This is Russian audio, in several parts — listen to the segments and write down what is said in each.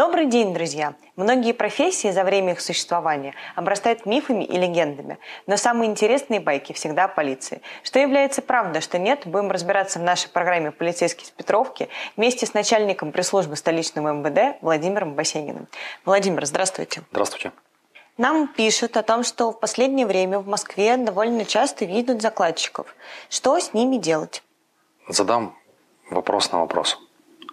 Добрый день, друзья! Многие профессии за время их существования обрастают мифами и легендами, но самые интересные байки всегда о полиции. Что является правдой, что нет, будем разбираться в нашей программе «Полицейский с Петровки» вместе с начальником пресс-службы столичного МВД Владимиром Васениным. Владимир, здравствуйте! Здравствуйте! Нам пишут о том, что в последнее время в Москве довольно часто видят закладчиков. Что с ними делать? Задам вопрос на вопрос.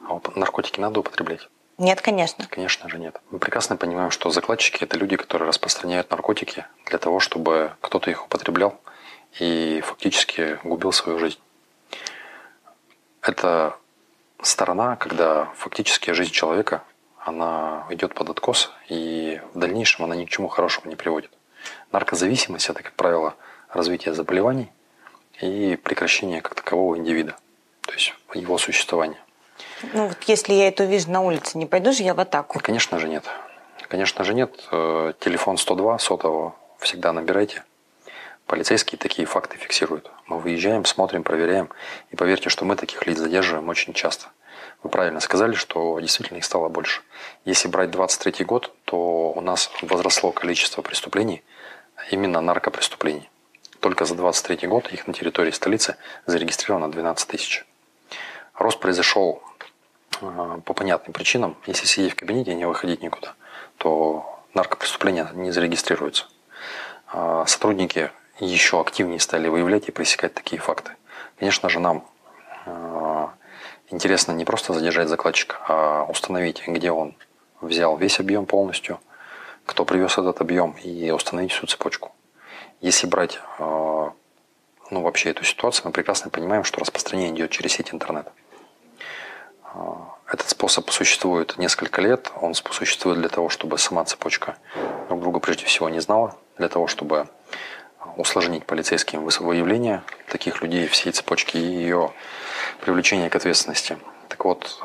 А наркотики надо употреблять? Нет, конечно. Конечно же нет. Мы прекрасно понимаем, что закладчики – это люди, которые распространяют наркотики для того, чтобы кто-то их употреблял и фактически губил свою жизнь. Это сторона, когда фактически жизнь человека, она идет под откос, и в дальнейшем она ни к чему хорошему не приводит. Наркозависимость – это, как правило, развитие заболеваний и прекращение как такового индивида, то есть его существования. Ну вот если я это увижу на улице, не пойду же я в атаку? Конечно же нет. Конечно же нет. Телефон 102 сотового всегда набирайте. Полицейские такие факты фиксируют. Мы выезжаем, смотрим, проверяем. И поверьте, что мы таких лиц задерживаем очень часто. Вы правильно сказали, что действительно их стало больше. Если брать 23-й год, то у нас возросло количество преступлений, именно наркопреступлений. Только за 23-й год их на территории столицы зарегистрировано 12 тысяч. Рост произошел по понятным причинам. Если сидеть в кабинете и не выходить никуда, то наркопреступления не зарегистрируются. Сотрудники еще активнее стали выявлять и пресекать такие факты. Конечно же, нам интересно не просто задержать закладчика, а установить, где он взял весь объем полностью, кто привез этот объем, и установить всю цепочку. Если брать вообще эту ситуацию, мы прекрасно понимаем, что распространение идет через сеть интернета. Этот способ существует несколько лет, он существует для того, чтобы сама цепочка друг друга прежде всего не знала, для того, чтобы усложнить полицейским выявление таких людей, всей цепочки и ее привлечение к ответственности. Так вот,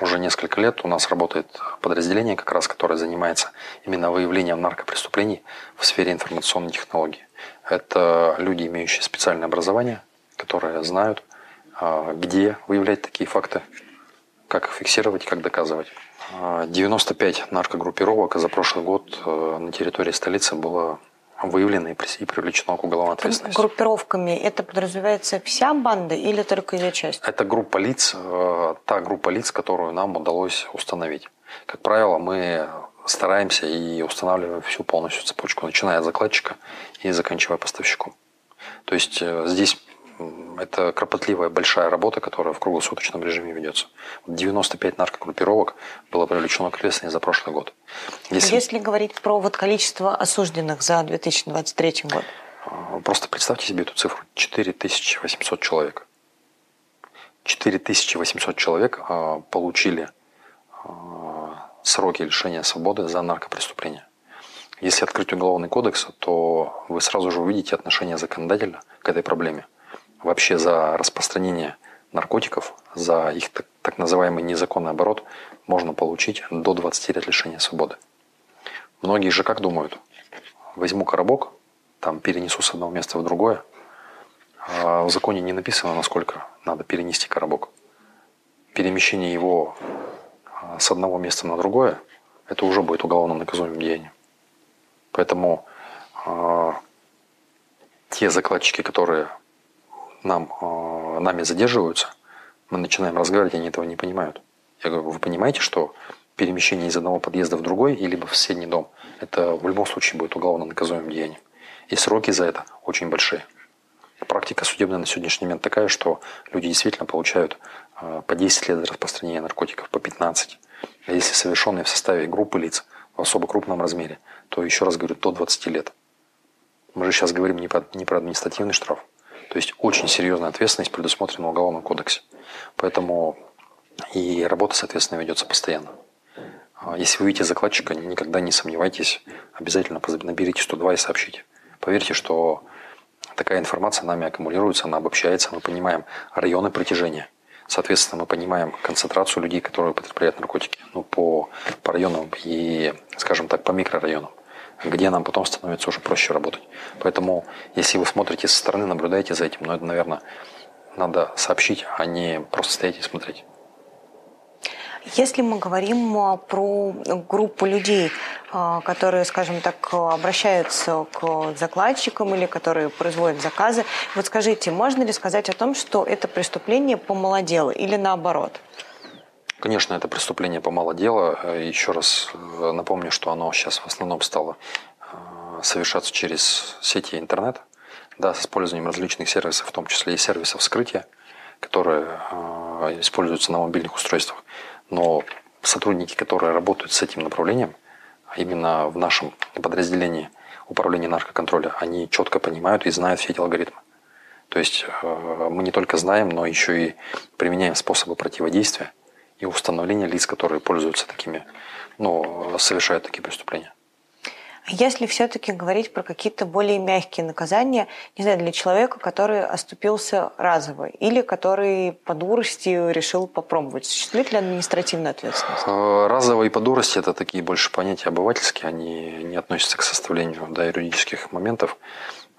уже несколько лет у нас работает подразделение, как раз которое занимается именно выявлением наркопреступлений в сфере информационной технологии. Это люди, имеющие специальное образование, которые знают, где выявлять такие факты, как их фиксировать, как доказывать. 95 наркогруппировок за прошлый год на территории столицы было выявлено и привлечено к уголовной ответственности. Группировками это подразумевается вся банда или только ее часть? Это группа лиц, та группа лиц, которую нам удалось установить. Как правило, мы стараемся и устанавливаем всю полностью цепочку, начиная от закладчика и заканчивая поставщиком. То есть здесь... Это кропотливая большая работа, которая в круглосуточном режиме ведется. 95 наркогруппировок было привлечено к ответственности за прошлый год. Если говорить про количество осужденных за 2023 год. Просто представьте себе эту цифру. 4800 человек. 4800 человек получили сроки лишения свободы за наркопреступления. Если открыть уголовный кодекс, то вы сразу же увидите отношение законодателя к этой проблеме. Вообще за распространение наркотиков, за их так называемый незаконный оборот можно получить до 20 лет лишения свободы. Многие же как думают? Возьму коробок, там перенесу с одного места в другое. А в законе не написано, насколько надо перенести коробок. Перемещение его с одного места на другое, это уже будет уголовным наказуемым деянием. Поэтому те закладчики, которые... нами задерживаются, мы начинаем разговаривать, они этого не понимают. Я говорю, вы понимаете, что перемещение из одного подъезда в другой или в соседний дом, это в любом случае будет уголовно наказуемым деянием. И сроки за это очень большие. Практика судебная на сегодняшний момент такая, что люди действительно получают по 10 лет за распространение наркотиков, по 15. А если совершенные в составе группы лиц в особо крупном размере, то, еще раз говорю, до 20 лет. Мы же сейчас говорим не про административный штраф. То есть очень серьезная ответственность предусмотрена в Уголовном кодексе. Поэтому и работа, соответственно, ведется постоянно. Если вы видите закладчика, никогда не сомневайтесь, обязательно наберите 102 и сообщите. Поверьте, что такая информация нами аккумулируется, она обобщается, мы понимаем районы притяжения. Соответственно, мы понимаем концентрацию людей, которые употребляют наркотики по районам и, скажем так, по микрорайонам, где нам потом становится уже проще работать. Поэтому, если вы смотрите со стороны, наблюдаете за этим, но это, наверное, надо сообщить, а не просто стоять и смотреть. Если мы говорим про группу людей, которые, скажем так, обращаются к закладчикам или которые производят заказы, вот скажите, можно ли сказать о том, что это преступление помолодело или наоборот? Конечно, это преступление помолодело. Еще раз напомню, что оно сейчас в основном стало совершаться через сети интернет, да, с использованием различных сервисов, в том числе и сервисов вскрытия, которые используются на мобильных устройствах. Но сотрудники, которые работают с этим направлением, именно в нашем подразделении управления наркоконтроля, они четко понимают и знают все эти алгоритмы. То есть мы не только знаем, но еще и применяем способы противодействия и установления лиц, которые пользуются такими, совершают такие преступления. Если все-таки говорить про какие-то более мягкие наказания, не знаю, для человека, который оступился разово или который по дурости решил попробовать, существует ли административная ответственность? Разово и по дурости – это такие больше понятия обывательские, они не относятся к составлению юридических моментов.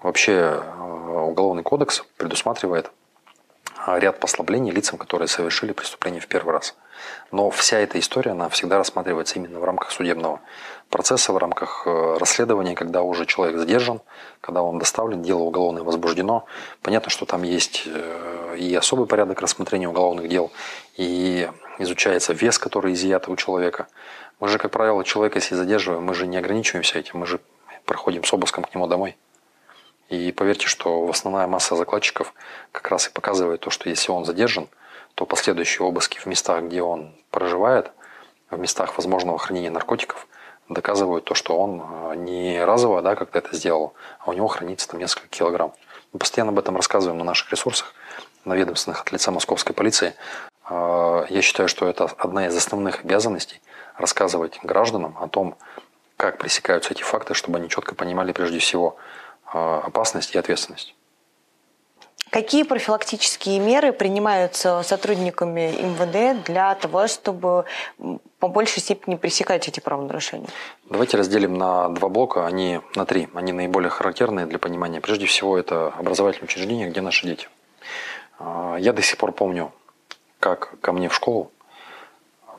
Вообще Уголовный кодекс предусматривает ряд послаблений лицам, которые совершили преступление в первый раз. Но вся эта история, она всегда рассматривается именно в рамках судебного процесса, в рамках расследования, когда уже человек задержан, когда он доставлен, дело уголовное возбуждено. Понятно, что там есть и особый порядок рассмотрения уголовных дел, и изучается вес, который изъят у человека. Мы же, как правило, человека, если задерживаем, мы же не ограничиваемся этим, мы же проходим с обыском к нему домой. И поверьте, что основная масса закладчиков как раз и показывает то, что если он задержан, то последующие обыски в местах, где он проживает, в местах возможного хранения наркотиков, доказывают то, что он не разово, да, как-то это сделал, а у него хранится там несколько килограмм. Мы постоянно об этом рассказываем на наших ресурсах, на ведомственных от лица московской полиции. Я считаю, что это одна из основных обязанностей рассказывать гражданам о том, как пресекаются эти факты, чтобы они четко понимали прежде всего опасность и ответственность. Какие профилактические меры принимаются сотрудниками МВД для того, чтобы по большей степени пресекать эти правонарушения? Давайте разделим на два блока, на три. Они наиболее характерные для понимания. Прежде всего, это образовательные учреждения, где наши дети. Я до сих пор помню, как ко мне в школу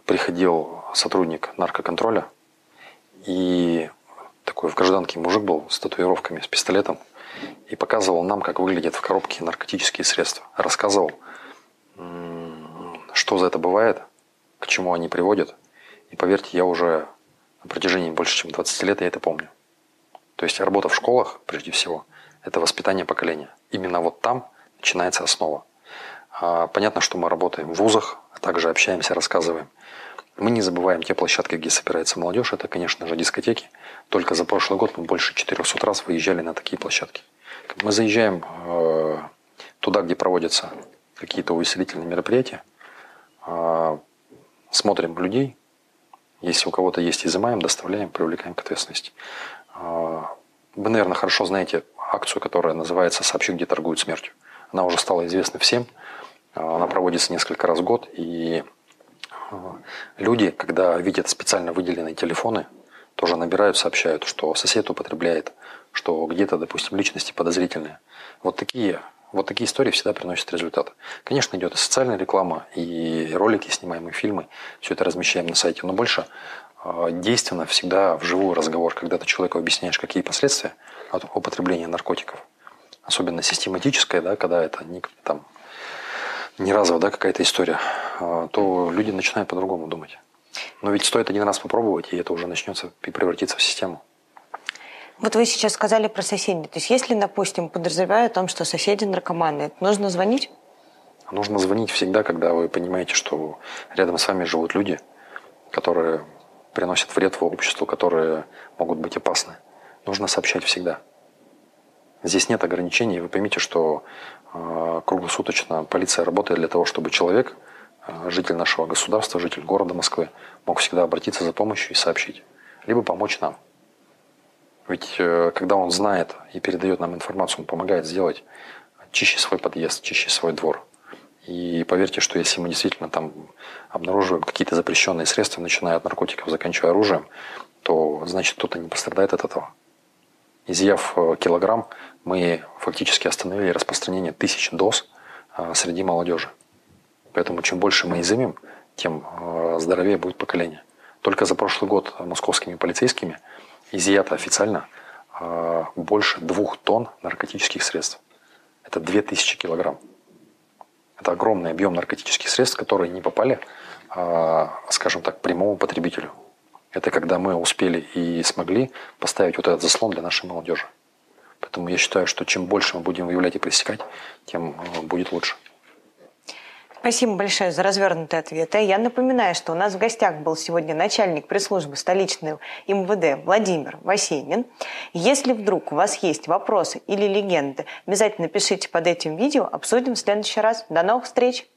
приходил сотрудник наркоконтроля, и такой в гражданке мужик был с татуировками, с пистолетом, и показывал нам, как выглядят в коробке наркотические средства. Рассказывал, что за это бывает, к чему они приводят. И поверьте, я уже на протяжении больше, чем 20 лет я это помню. То есть работа в школах, прежде всего, это воспитание поколения. Именно вот там начинается основа. Понятно, что мы работаем в вузах, а также общаемся, рассказываем. Мы не забываем те площадки, где собирается молодежь, это, конечно же, дискотеки. Только за прошлый год мы больше 400 раз выезжали на такие площадки. Мы заезжаем туда, где проводятся какие-то увеселительные мероприятия, смотрим людей, если у кого-то есть изымаем, доставляем, привлекаем к ответственности. Вы, наверное, хорошо знаете акцию, которая называется «Сообщи, где торгуют смертью». Она уже стала известна всем, она проводится несколько раз в год, и люди, когда видят специально выделенные телефоны, тоже набирают, сообщают, что сосед употребляет, что где-то, допустим, личности подозрительные. Вот такие истории всегда приносят результат. Конечно, идет и социальная реклама, и ролики, снимаемые фильмы, все это размещаем на сайте, но больше действенно всегда вживую разговор, когда ты человеку объясняешь, какие последствия от употребления наркотиков, особенно систематическое, да, когда это не разово, да, какая-то история, то люди начинают по-другому думать. Но ведь стоит один раз попробовать, и это уже начнется и превратится в систему. Вот вы сейчас сказали про соседей. То есть если, допустим, подозреваю о том, что соседи наркоманы, нужно звонить? Нужно звонить всегда, когда вы понимаете, что рядом с вами живут люди, которые приносят вред в обществу, которые могут быть опасны. Нужно сообщать всегда. Здесь нет ограничений. Вы поймите, что круглосуточно полиция работает для того, чтобы человек, житель нашего государства, житель города Москвы, мог всегда обратиться за помощью и сообщить. Либо помочь нам. Ведь когда он знает и передает нам информацию, он помогает сделать чище свой подъезд, чище свой двор. И поверьте, что если мы действительно там обнаруживаем какие-то запрещенные средства, начиная от наркотиков, заканчивая оружием, то значит кто-то не пострадает от этого. Изъяв килограмм, мы фактически остановили распространение тысяч доз среди молодежи. Поэтому чем больше мы изымем, тем здоровее будет поколение. Только за прошлый год московскими полицейскими изъято официально больше 2 тонн наркотических средств. Это 2000 килограмм. Это огромный объем наркотических средств, которые не попали, скажем так, прямому потребителю. Это когда мы успели и смогли поставить вот этот заслон для нашей молодежи. Поэтому я считаю, что чем больше мы будем выявлять и пресекать, тем будет лучше. Спасибо большое за развернутые ответы. Я напоминаю, что у нас в гостях был сегодня начальник пресс-службы столичного МВД Владимир Васенин. Если вдруг у вас есть вопросы или легенды, обязательно пишите под этим видео. Обсудим в следующий раз. До новых встреч!